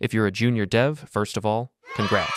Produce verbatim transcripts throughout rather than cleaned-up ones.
If you're a junior dev, first of all, congrats.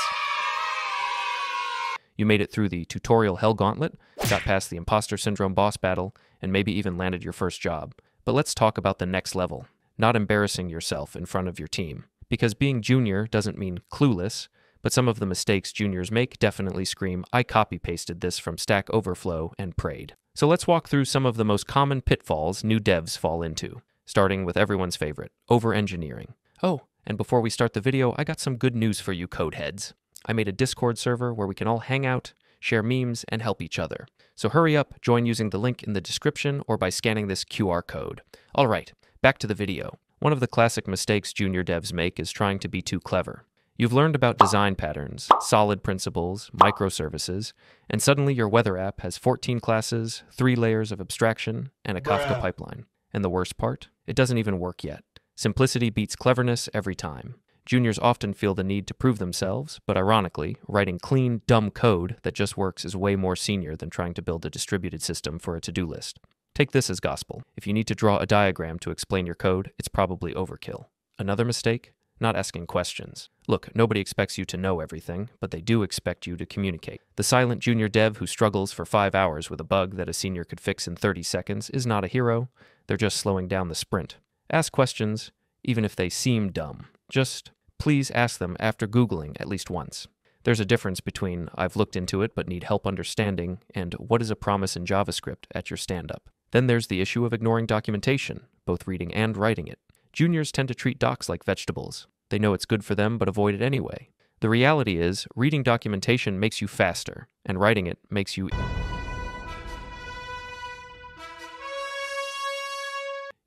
You made it through the tutorial hell gauntlet, got past the imposter syndrome boss battle, and maybe even landed your first job. But let's talk about the next level, not embarrassing yourself in front of your team. Because being junior doesn't mean clueless, but some of the mistakes juniors make definitely scream, I copy-pasted this from Stack Overflow and prayed. So let's walk through some of the most common pitfalls new devs fall into, starting with everyone's favorite, over-engineering. Oh, and before we start the video, I got some good news for you codeheads. I made a Discord server where we can all hang out, share memes, and help each other. So hurry up, join using the link in the description or by scanning this Q R code. All right, back to the video. One of the classic mistakes junior devs make is trying to be too clever. You've learned about design patterns, SOLID principles, microservices, and suddenly your weather app has fourteen classes, three layers of abstraction, and a Kafka Bruh. pipeline. And the worst part? It doesn't even work yet. Simplicity beats cleverness every time. Juniors often feel the need to prove themselves, but ironically, writing clean, dumb code that just works is way more senior than trying to build a distributed system for a to-do list. Take this as gospel. If you need to draw a diagram to explain your code, it's probably overkill. Another mistake? Not asking questions. Look, nobody expects you to know everything, but they do expect you to communicate. The silent junior dev who struggles for five hours with a bug that a senior could fix in thirty seconds is not a hero. They're just slowing down the sprint. Ask questions, even if they seem dumb. Just please ask them after Googling at least once. There's a difference between I've looked into it but need help understanding and what is a promise in JavaScript at your stand-up. Then there's the issue of ignoring documentation, both reading and writing it. Juniors tend to treat docs like vegetables. They know it's good for them but avoid it anyway. The reality is, reading documentation makes you faster, and writing it makes you...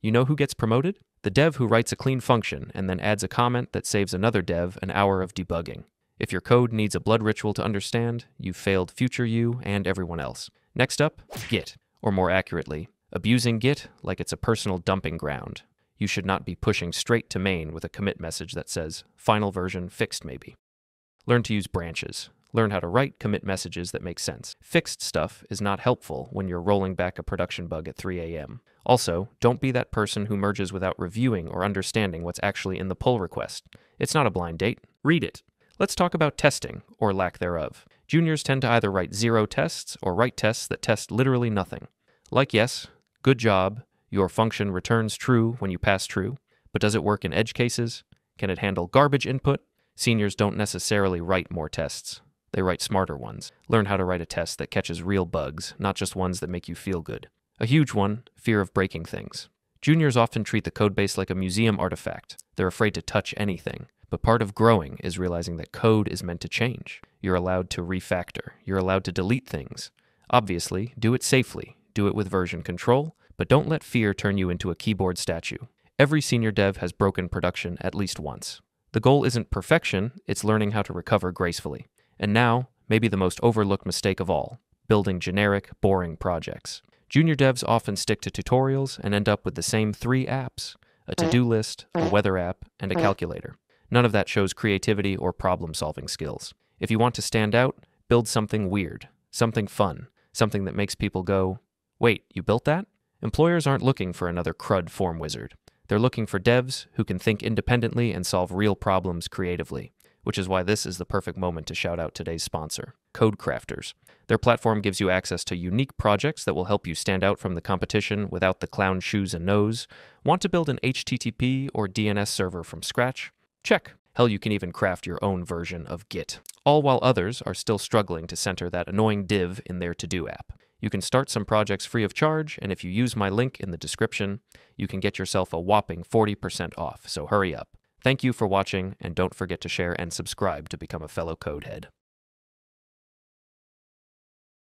You know who gets promoted? The dev who writes a clean function and then adds a comment that saves another dev an hour of debugging. If your code needs a blood ritual to understand, you failed future you and everyone else. Next up, Git, or more accurately, abusing Git like it's a personal dumping ground. You should not be pushing straight to main with a commit message that says, final version fixed maybe. Learn to use branches. Learn how to write commit messages that make sense. Fixed stuff is not helpful when you're rolling back a production bug at three A M Also, don't be that person who merges without reviewing or understanding what's actually in the pull request. It's not a blind date. Read it. Let's talk about testing, or lack thereof. Juniors tend to either write zero tests or write tests that test literally nothing. Like yes, good job, your function returns true when you pass true, but does it work in edge cases? Can it handle garbage input? Seniors don't necessarily write more tests. They write smarter ones. Learn how to write a test that catches real bugs, not just ones that make you feel good. A huge one, fear of breaking things. Juniors often treat the codebase like a museum artifact. They're afraid to touch anything. But part of growing is realizing that code is meant to change. You're allowed to refactor. You're allowed to delete things. Obviously, do it safely. Do it with version control, but don't let fear turn you into a keyboard statue. Every senior dev has broken production at least once. The goal isn't perfection, it's learning how to recover gracefully. And now, maybe the most overlooked mistake of all, building generic, boring projects. Junior devs often stick to tutorials and end up with the same three apps, a to-do list, a weather app, and a calculator. None of that shows creativity or problem-solving skills. If you want to stand out, build something weird, something fun, something that makes people go, wait, you built that? Employers aren't looking for another CRUD form wizard. They're looking for devs who can think independently and solve real problems creatively, which is why this is the perfect moment to shout out today's sponsor, CodeCrafters. Their platform gives you access to unique projects that will help you stand out from the competition without the clown shoes and nose. Want to build an H T T P or D N S server from scratch? Check. Hell, you can even craft your own version of Git, all while others are still struggling to center that annoying div in their to-do app. You can start some projects free of charge, and if you use my link in the description, you can get yourself a whopping forty percent off, so hurry up. Thank you for watching, and don't forget to share and subscribe to become a fellow codehead.